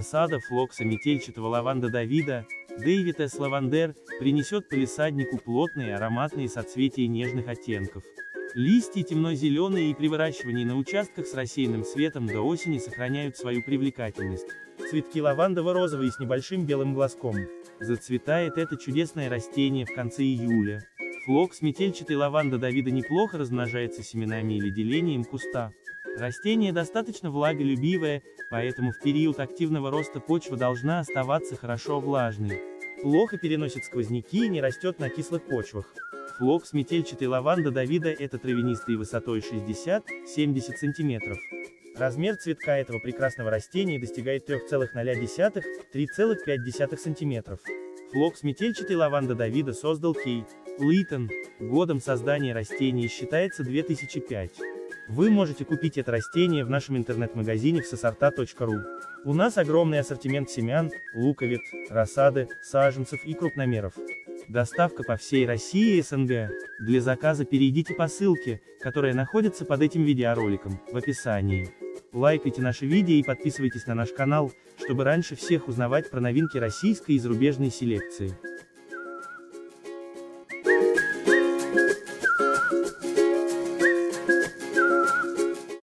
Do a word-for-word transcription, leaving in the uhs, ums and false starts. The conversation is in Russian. рассада флокса метельчатого Лаванда Давида, David's Lavender, принесет палисаднику плотные ароматные соцветия нежных оттенков. Листья темно-зеленые и при выращивании на участках с рассеянным светом до осени сохраняют свою привлекательность. Цветки лавандово-розовые с небольшим белым глазком. Зацветает это чудесное растение в конце июля. Флокс метельчатой Лаванда Давида неплохо размножается семенами или делением куста. Растение достаточно влаголюбивое, поэтому в период активного роста почва должна оставаться хорошо влажной. Плохо переносит сквозняки и не растет на кислых почвах. Флокс метельчатой Лаванда Давида — это травянистые высотой шестьдесят-семьдесят см. Размер цветка этого прекрасного растения достигает от трёх целых нуля до трёх целых пяти десятых см. Флокс метельчатой Лаванда Давида создал кей литтон, годом создания растений считается две тысячи пятый. Вы можете купить это растение в нашем интернет-магазине в эс е сорта точка ру. У нас огромный ассортимент семян, луковиц, рассады, саженцев и крупномеров. Доставка по всей России и СНГ. Для заказа перейдите по ссылке, которая находится под этим видеороликом, в описании. Лайкайте наши видео и подписывайтесь на наш канал, чтобы раньше всех узнавать про новинки российской и зарубежной селекции.